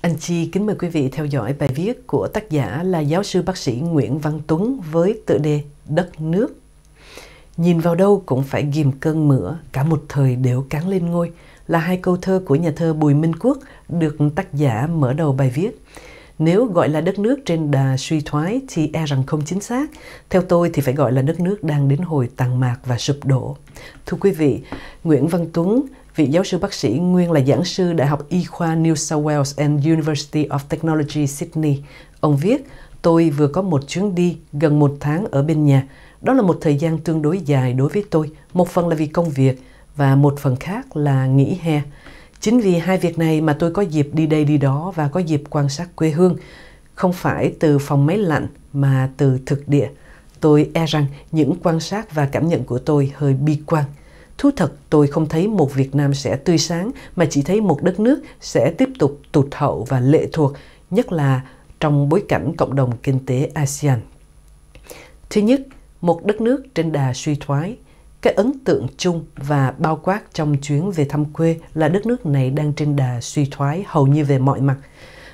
Anh Chi kính mời quý vị theo dõi bài viết của tác giả là giáo sư bác sĩ Nguyễn Văn Tuấn với tựa đề Đất nước. Nhìn vào đâu cũng phải ghìm cơn mửa, cả một thời đều cáng lên ngôi là hai câu thơ của nhà thơ Bùi Minh Quốc được tác giả mở đầu bài viết. Nếu gọi là đất nước trên đà suy thoái thì e rằng không chính xác. Theo tôi thì phải gọi là đất nước đang đến hồi tàn mạc và sụp đổ. Thưa quý vị, Nguyễn Văn Tuấn, vị giáo sư bác sĩ nguyên là giảng sư Đại học Y khoa New South Wales and University of Technology Sydney. Ông viết, tôi vừa có một chuyến đi gần một tháng ở bên nhà. Đó là một thời gian tương đối dài đối với tôi, một phần là vì công việc và một phần khác là nghỉ hè. Chính vì hai việc này mà tôi có dịp đi đây đi đó và có dịp quan sát quê hương, không phải từ phòng máy lạnh mà từ thực địa. Tôi e rằng những quan sát và cảm nhận của tôi hơi bi quan. Thú thật, tôi không thấy một Việt Nam sẽ tươi sáng mà chỉ thấy một đất nước sẽ tiếp tục tụt hậu và lệ thuộc, nhất là trong bối cảnh cộng đồng kinh tế ASEAN. Thứ nhất, một đất nước trên đà suy thoái. Cái ấn tượng chung và bao quát trong chuyến về thăm quê là đất nước này đang trên đà suy thoái hầu như về mọi mặt.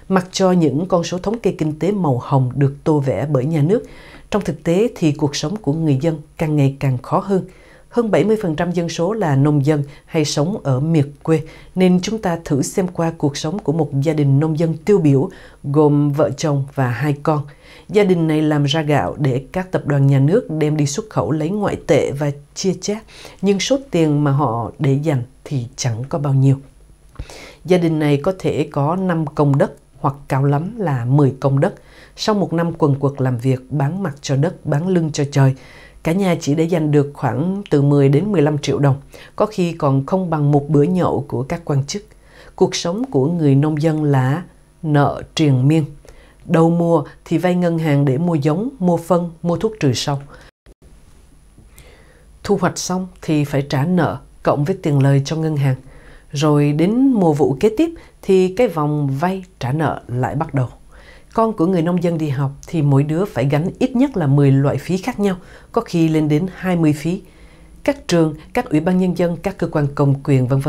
Mặc cho những con số thống kê kinh tế màu hồng được tô vẽ bởi nhà nước, trong thực tế thì cuộc sống của người dân càng ngày càng khó hơn. Hơn 70% dân số là nông dân hay sống ở miệt quê, nên chúng ta thử xem qua cuộc sống của một gia đình nông dân tiêu biểu gồm vợ chồng và hai con. Gia đình này làm ra gạo để các tập đoàn nhà nước đem đi xuất khẩu lấy ngoại tệ và chia chác, nhưng số tiền mà họ để dành thì chẳng có bao nhiêu. Gia đình này có thể có 5 công đất hoặc cao lắm là 10 công đất. Sau một năm quần quật làm việc bán mặt cho đất, bán lưng cho trời, cả nhà chỉ để dành được khoảng từ 10 đến 15 triệu đồng, có khi còn không bằng một bữa nhậu của các quan chức. Cuộc sống của người nông dân là nợ triền miên. Đầu mùa thì vay ngân hàng để mua giống, mua phân, mua thuốc trừ sâu. Thu hoạch xong thì phải trả nợ, cộng với tiền lời cho ngân hàng. Rồi đến mùa vụ kế tiếp thì cái vòng vay trả nợ lại bắt đầu. Con của người nông dân đi học thì mỗi đứa phải gánh ít nhất là 10 loại phí khác nhau, có khi lên đến 20 phí. Các trường, các ủy ban nhân dân, các cơ quan công quyền v.v.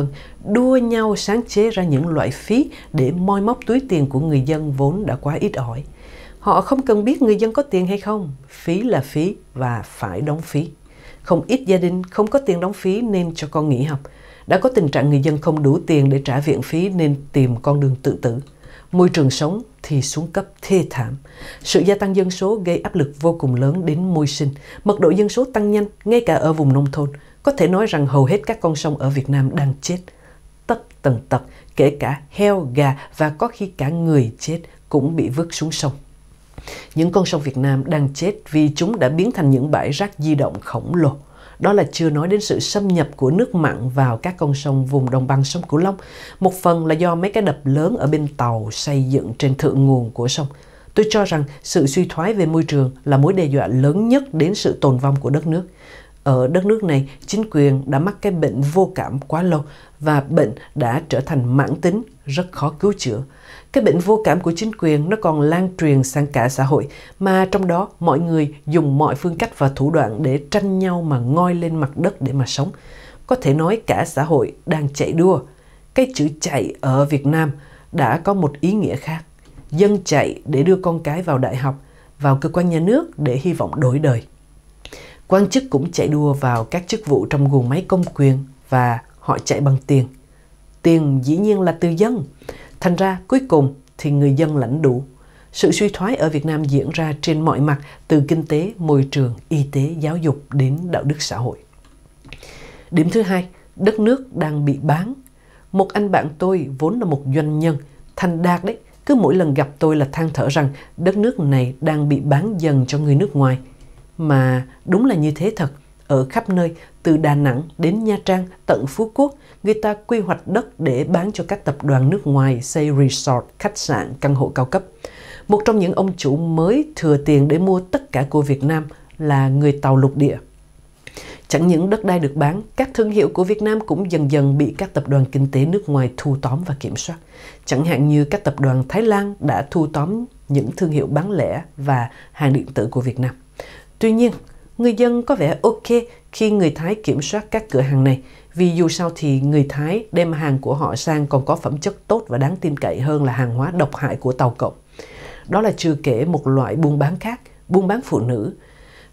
đua nhau sáng chế ra những loại phí để moi móc túi tiền của người dân vốn đã quá ít ỏi. Họ không cần biết người dân có tiền hay không, phí là phí và phải đóng phí. Không ít gia đình không có tiền đóng phí nên cho con nghỉ học. Đã có tình trạng người dân không đủ tiền để trả viện phí nên tìm con đường tự tử. Môi trường sống thì xuống cấp thê thảm. Sự gia tăng dân số gây áp lực vô cùng lớn đến môi sinh. Mật độ dân số tăng nhanh, ngay cả ở vùng nông thôn. Có thể nói rằng hầu hết các con sông ở Việt Nam đang chết. Tất tần tật, kể cả heo, gà và có khi cả người chết cũng bị vứt xuống sông. Những con sông Việt Nam đang chết vì chúng đã biến thành những bãi rác di động khổng lồ. Đó là chưa nói đến sự xâm nhập của nước mặn vào các con sông vùng đồng bằng sông Cửu Long. Một phần là do mấy cái đập lớn ở bên Tàu xây dựng trên thượng nguồn của sông. Tôi cho rằng sự suy thoái về môi trường là mối đe dọa lớn nhất đến sự tồn vong của đất nước. Ở đất nước này, chính quyền đã mắc cái bệnh vô cảm quá lâu và bệnh đã trở thành mãn tính, rất khó cứu chữa. Cái bệnh vô cảm của chính quyền nó còn lan truyền sang cả xã hội, mà trong đó mọi người dùng mọi phương cách và thủ đoạn để tranh nhau mà ngoi lên mặt đất để mà sống. Có thể nói cả xã hội đang chạy đua. Cái chữ chạy ở Việt Nam đã có một ý nghĩa khác. Dân chạy để đưa con cái vào đại học, vào cơ quan nhà nước để hy vọng đổi đời. Quan chức cũng chạy đua vào các chức vụ trong guồng máy công quyền và họ chạy bằng tiền. Tiền dĩ nhiên là từ dân. Thành ra cuối cùng thì người dân lãnh đủ. Sự suy thoái ở Việt Nam diễn ra trên mọi mặt, từ kinh tế, môi trường, y tế, giáo dục đến đạo đức xã hội. Điểm thứ hai, đất nước đang bị bán. Một anh bạn tôi vốn là một doanh nhân, thành đạt đấy, cứ mỗi lần gặp tôi là than thở rằng đất nước này đang bị bán dần cho người nước ngoài. Mà đúng là như thế thật, ở khắp nơi, từ Đà Nẵng đến Nha Trang, tận Phú Quốc, người ta quy hoạch đất để bán cho các tập đoàn nước ngoài xây resort, khách sạn, căn hộ cao cấp. Một trong những ông chủ mới thừa tiền để mua tất cả của Việt Nam là người Tàu lục địa. Chẳng những đất đai được bán, các thương hiệu của Việt Nam cũng dần dần bị các tập đoàn kinh tế nước ngoài thu tóm và kiểm soát. Chẳng hạn như các tập đoàn Thái Lan đã thu tóm những thương hiệu bán lẻ và hàng điện tử của Việt Nam. Tuy nhiên, người dân có vẻ ok khi người Thái kiểm soát các cửa hàng này, vì dù sao thì người Thái đem hàng của họ sang còn có phẩm chất tốt và đáng tin cậy hơn là hàng hóa độc hại của Tàu Cộng. Đó là chưa kể một loại buôn bán khác, buôn bán phụ nữ.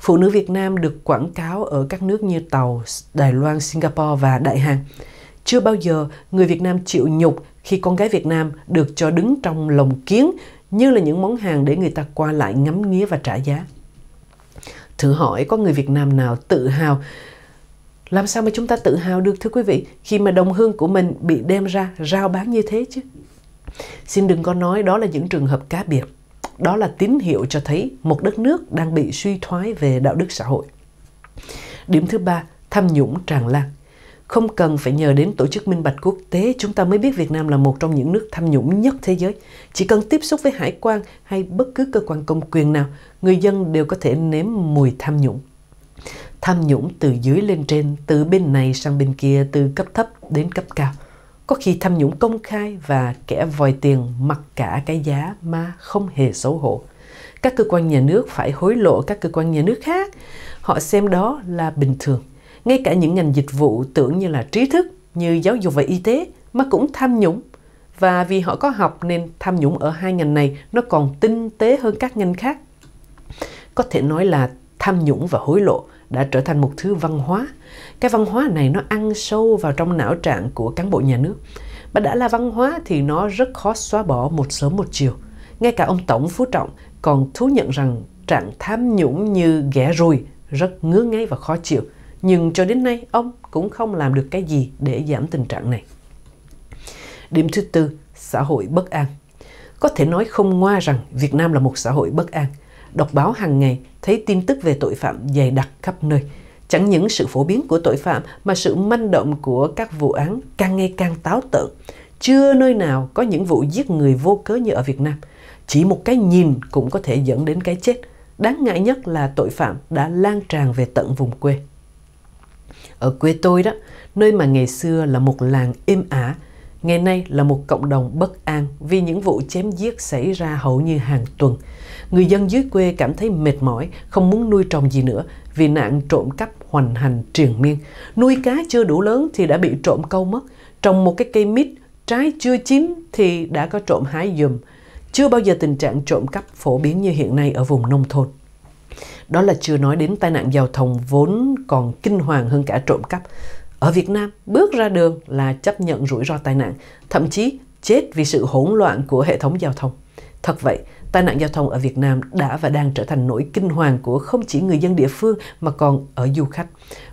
Phụ nữ Việt Nam được quảng cáo ở các nước như Tàu, Đài Loan, Singapore và Đại Hàn. Chưa bao giờ người Việt Nam chịu nhục khi con gái Việt Nam được cho đứng trong lồng kiếng như là những món hàng để người ta qua lại ngắm nghía và trả giá. Thử hỏi có người Việt Nam nào tự hào? Làm sao mà chúng ta tự hào được thưa quý vị, khi mà đồng hương của mình bị đem ra rao bán như thế chứ? Xin đừng có nói đó là những trường hợp cá biệt. Đó là tín hiệu cho thấy một đất nước đang bị suy thoái về đạo đức xã hội. Điểm thứ ba, tham nhũng tràn lan. Không cần phải nhờ đến tổ chức minh bạch quốc tế, chúng ta mới biết Việt Nam là một trong những nước tham nhũng nhất thế giới. Chỉ cần tiếp xúc với hải quan hay bất cứ cơ quan công quyền nào, người dân đều có thể nếm mùi tham nhũng. Tham nhũng từ dưới lên trên, từ bên này sang bên kia, từ cấp thấp đến cấp cao. Có khi tham nhũng công khai và kẻ vòi tiền mặc cả cái giá mà không hề xấu hổ. Các cơ quan nhà nước phải hối lộ các cơ quan nhà nước khác. Họ xem đó là bình thường. Ngay cả những ngành dịch vụ tưởng như là trí thức, như giáo dục và y tế mà cũng tham nhũng. Và vì họ có học nên tham nhũng ở hai ngành này nó còn tinh tế hơn các ngành khác. Có thể nói là tham nhũng và hối lộ đã trở thành một thứ văn hóa. Cái văn hóa này nó ăn sâu vào trong não trạng của cán bộ nhà nước. Mà đã là văn hóa thì nó rất khó xóa bỏ một sớm một chiều. Ngay cả ông Tổng Phú Trọng còn thú nhận rằng trạng tham nhũng như ghẻ ruồi rất ngứa ngáy và khó chịu. Nhưng cho đến nay ông cũng không làm được cái gì để giảm tình trạng này. Điểm thứ tư, xã hội bất an. Có thể nói không ngoa rằng Việt Nam là một xã hội bất an. Đọc báo hàng ngày thấy tin tức về tội phạm dày đặc khắp nơi. Chẳng những sự phổ biến của tội phạm mà sự manh động của các vụ án càng ngày càng táo tợn. Chưa nơi nào có những vụ giết người vô cớ như ở Việt Nam. Chỉ một cái nhìn cũng có thể dẫn đến cái chết. Đáng ngại nhất là tội phạm đã lan tràn về tận vùng quê. Ở quê tôi đó, nơi mà ngày xưa là một làng êm ả, ngày nay là một cộng đồng bất an vì những vụ chém giết xảy ra hầu như hàng tuần. Người dân dưới quê cảm thấy mệt mỏi, không muốn nuôi trồng gì nữa vì nạn trộm cắp hoành hành triền miên. Nuôi cá chưa đủ lớn thì đã bị trộm câu mất. Trồng một cái cây mít, trái chưa chín thì đã có trộm hái giùm. Chưa bao giờ tình trạng trộm cắp phổ biến như hiện nay ở vùng nông thôn. Đó là chưa nói đến tai nạn giao thông vốn còn kinh hoàng hơn cả trộm cắp. Ở Việt Nam, bước ra đường là chấp nhận rủi ro tai nạn, thậm chí chết vì sự hỗn loạn của hệ thống giao thông. Thật vậy, tai nạn giao thông ở Việt Nam đã và đang trở thành nỗi kinh hoàng của không chỉ người dân địa phương mà còn ở du khách.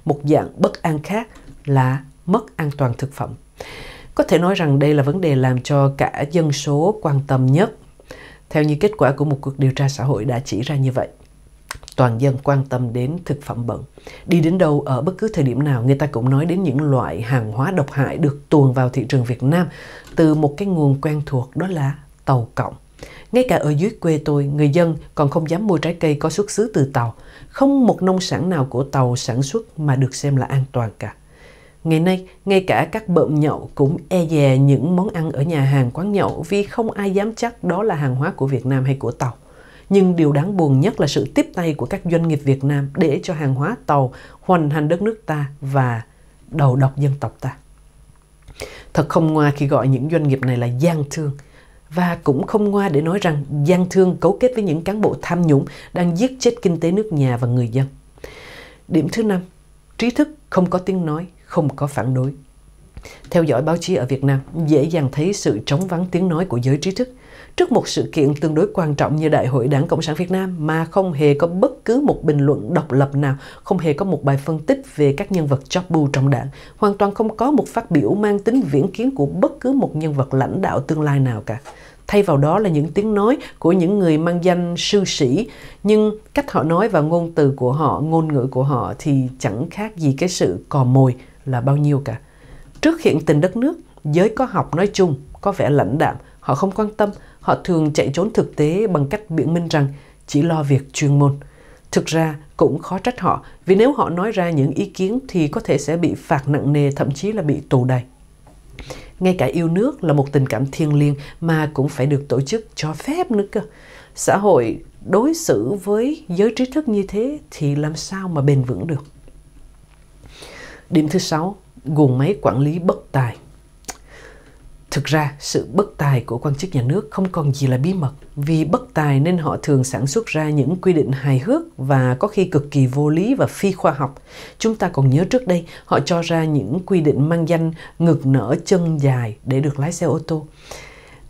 Một dạng bất an khác là mất an toàn thực phẩm. Có thể nói rằng đây là vấn đề làm cho cả dân số quan tâm nhất, theo như kết quả của một cuộc điều tra xã hội đã chỉ ra như vậy. Toàn dân quan tâm đến thực phẩm bẩn. Đi đến đâu ở bất cứ thời điểm nào người ta cũng nói đến những loại hàng hóa độc hại được tuồn vào thị trường Việt Nam từ một cái nguồn quen thuộc, đó là Tàu Cộng. Ngay cả ở dưới quê tôi, người dân còn không dám mua trái cây có xuất xứ từ Tàu. Không một nông sản nào của Tàu sản xuất mà được xem là an toàn cả. Ngày nay, ngay cả các bợm nhậu cũng e dè những món ăn ở nhà hàng quán nhậu vì không ai dám chắc đó là hàng hóa của Việt Nam hay của Tàu. Nhưng điều đáng buồn nhất là sự tiếp tay của các doanh nghiệp Việt Nam để cho hàng hóa Tàu hoành hành đất nước ta và đầu độc dân tộc ta. Thật không ngoa khi gọi những doanh nghiệp này là gian thương. Và cũng không ngoa để nói rằng gian thương cấu kết với những cán bộ tham nhũng đang giết chết kinh tế nước nhà và người dân. Điểm thứ năm, trí thức không có tiếng nói, không có phản đối. Theo dõi báo chí ở Việt Nam, dễ dàng thấy sự trống vắng tiếng nói của giới trí thức. Trước một sự kiện tương đối quan trọng như Đại hội Đảng Cộng sản Việt Nam mà không hề có bất cứ một bình luận độc lập nào, không hề có một bài phân tích về các nhân vật chóp bu trong đảng, hoàn toàn không có một phát biểu mang tính viễn kiến của bất cứ một nhân vật lãnh đạo tương lai nào cả. Thay vào đó là những tiếng nói của những người mang danh sư sĩ, nhưng cách họ nói và ngôn từ của họ, ngôn ngữ của họ thì chẳng khác gì cái sự cò mồi là bao nhiêu cả. Trước hiện tình đất nước, giới có học nói chung có vẻ lãnh đạm, họ không quan tâm, họ thường chạy trốn thực tế bằng cách biện minh rằng chỉ lo việc chuyên môn. Thực ra cũng khó trách họ, vì nếu họ nói ra những ý kiến thì có thể sẽ bị phạt nặng nề, thậm chí là bị tù đày. Ngay cả yêu nước là một tình cảm thiêng liêng mà cũng phải được tổ chức cho phép nữa cơ. xã hội đối xử với giới trí thức như thế thì làm sao mà bền vững được. Điểm thứ 6, guồng máy quản lý bất tài. Thực ra, sự bất tài của quan chức nhà nước không còn gì là bí mật. Vì bất tài nên họ thường sản xuất ra những quy định hài hước và có khi cực kỳ vô lý và phi khoa học. Chúng ta còn nhớ trước đây, họ cho ra những quy định mang danh ngực nở chân dài để được lái xe ô tô.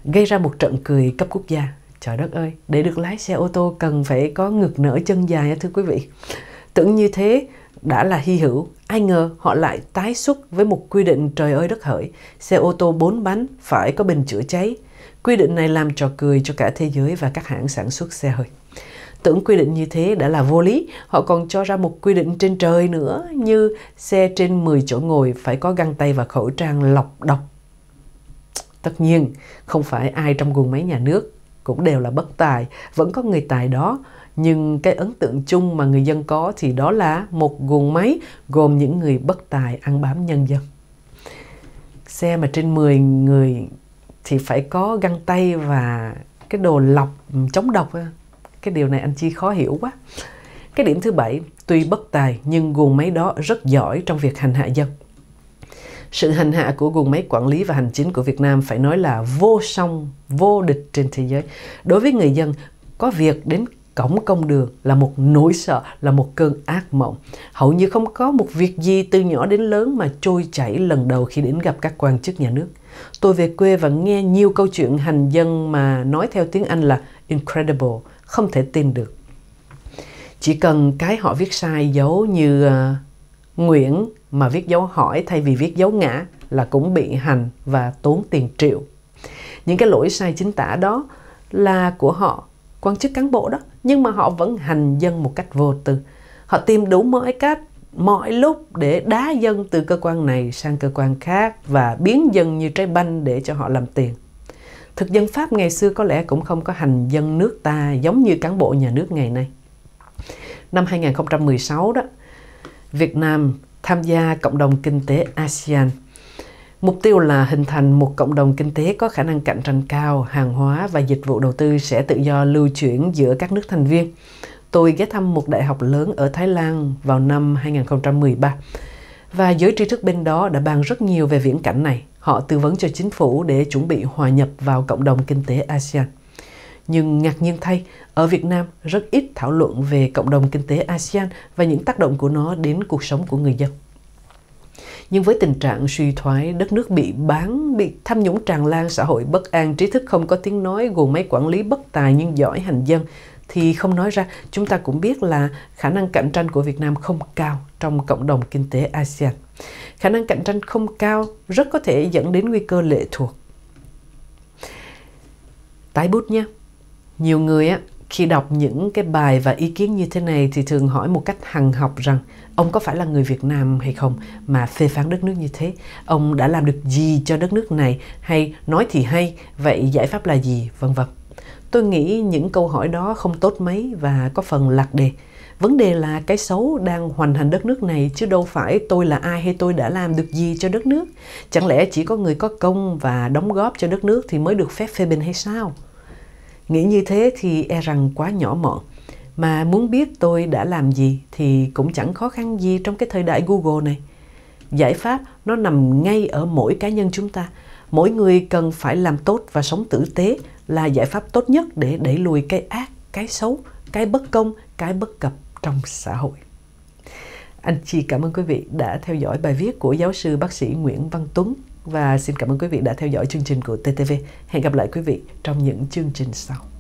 Gây ra một trận cười cấp quốc gia. Trời đất ơi, để được lái xe ô tô cần phải có ngực nở chân dài thưa quý vị. Tưởng như thế đã là hy hữu, ai ngờ họ lại tái xuất với một quy định trời ơi đất hỡi, xe ô tô 4 bánh phải có bình chữa cháy. Quy định này làm trò cười cho cả thế giới và các hãng sản xuất xe hơi. Tưởng quy định như thế đã là vô lý, họ còn cho ra một quy định trên trời nữa như xe trên 10 chỗ ngồi phải có găng tay và khẩu trang lọc độc. Tất nhiên, không phải ai trong guồng máy nhà nước cũng đều là bất tài, vẫn có người tài đó. Nhưng cái ấn tượng chung mà người dân có thì đó là một guồng máy gồm những người bất tài ăn bám nhân dân. Xe mà trên 10 người thì phải có găng tay và cái đồ lọc chống độc. Cái điều này anh Chi khó hiểu quá. Cái điểm thứ 7, tuy bất tài nhưng guồng máy đó rất giỏi trong việc hành hạ dân. Sự hành hạ của guồng máy quản lý và hành chính của Việt Nam phải nói là vô song, vô địch trên thế giới. Đối với người dân, có việc đến cổng công đường là một nỗi sợ, là một cơn ác mộng. Hầu như không có một việc gì từ nhỏ đến lớn mà trôi chảy lần đầu khi đến gặp các quan chức nhà nước. Tôi về quê và nghe nhiều câu chuyện hành dân mà nói theo tiếng Anh là incredible, không thể tin được. Chỉ cần cái họ viết sai dấu như Nguyễn mà viết dấu hỏi thay vì viết dấu ngã là cũng bị hành và tốn tiền triệu. Những cái lỗi sai chính tả đó là của họ, quan chức cán bộ đó, nhưng mà họ vẫn hành dân một cách vô tư. Họ tìm đủ mọi cách, mọi lúc để đá dân từ cơ quan này sang cơ quan khác và biến dân như trái banh để cho họ làm tiền. Thực dân Pháp ngày xưa có lẽ cũng không có hành dân nước ta giống như cán bộ nhà nước ngày nay. Năm 2016 đó, Việt Nam tham gia cộng đồng kinh tế ASEAN. Mục tiêu là hình thành một cộng đồng kinh tế có khả năng cạnh tranh cao, hàng hóa và dịch vụ đầu tư sẽ tự do lưu chuyển giữa các nước thành viên. Tôi ghé thăm một đại học lớn ở Thái Lan vào năm 2013 và giới trí thức bên đó đã bàn rất nhiều về viễn cảnh này. Họ tư vấn cho chính phủ để chuẩn bị hòa nhập vào cộng đồng kinh tế ASEAN. Nhưng ngạc nhiên thay, ở Việt Nam rất ít thảo luận về cộng đồng kinh tế ASEAN và những tác động của nó đến cuộc sống của người dân. Nhưng với tình trạng suy thoái, đất nước bị bán, bị tham nhũng tràn lan, xã hội bất an, trí thức không có tiếng nói, guồng máy quản lý bất tài nhưng giỏi hành dân, thì không nói ra, chúng ta cũng biết là khả năng cạnh tranh của Việt Nam không cao trong cộng đồng kinh tế ASEAN. Khả năng cạnh tranh không cao rất có thể dẫn đến nguy cơ lệ thuộc. Tái bút nha. Nhiều người khi đọc những cái bài và ý kiến như thế này thì thường hỏi một cách hằn học rằng ông có phải là người Việt Nam hay không mà phê phán đất nước như thế? Ông đã làm được gì cho đất nước này? Hay nói thì hay, vậy giải pháp là gì? Vân vân. Tôi nghĩ những câu hỏi đó không tốt mấy và có phần lạc đề. Vấn đề là cái xấu đang hoành hành đất nước này chứ đâu phải tôi là ai hay tôi đã làm được gì cho đất nước. Chẳng lẽ chỉ có người có công và đóng góp cho đất nước thì mới được phép phê bình hay sao? Nghĩ như thế thì e rằng quá nhỏ mọn. Mà muốn biết tôi đã làm gì thì cũng chẳng khó khăn gì trong cái thời đại Google này. Giải pháp nó nằm ngay ở mỗi cá nhân chúng ta. Mỗi người cần phải làm tốt và sống tử tế là giải pháp tốt nhất để đẩy lùi cái ác, cái xấu, cái bất công, cái bất cập trong xã hội. Anh Chi cảm ơn quý vị đã theo dõi bài viết của giáo sư bác sĩ Nguyễn Văn Tuấn và xin cảm ơn quý vị đã theo dõi chương trình của TTV. Hẹn gặp lại quý vị trong những chương trình sau.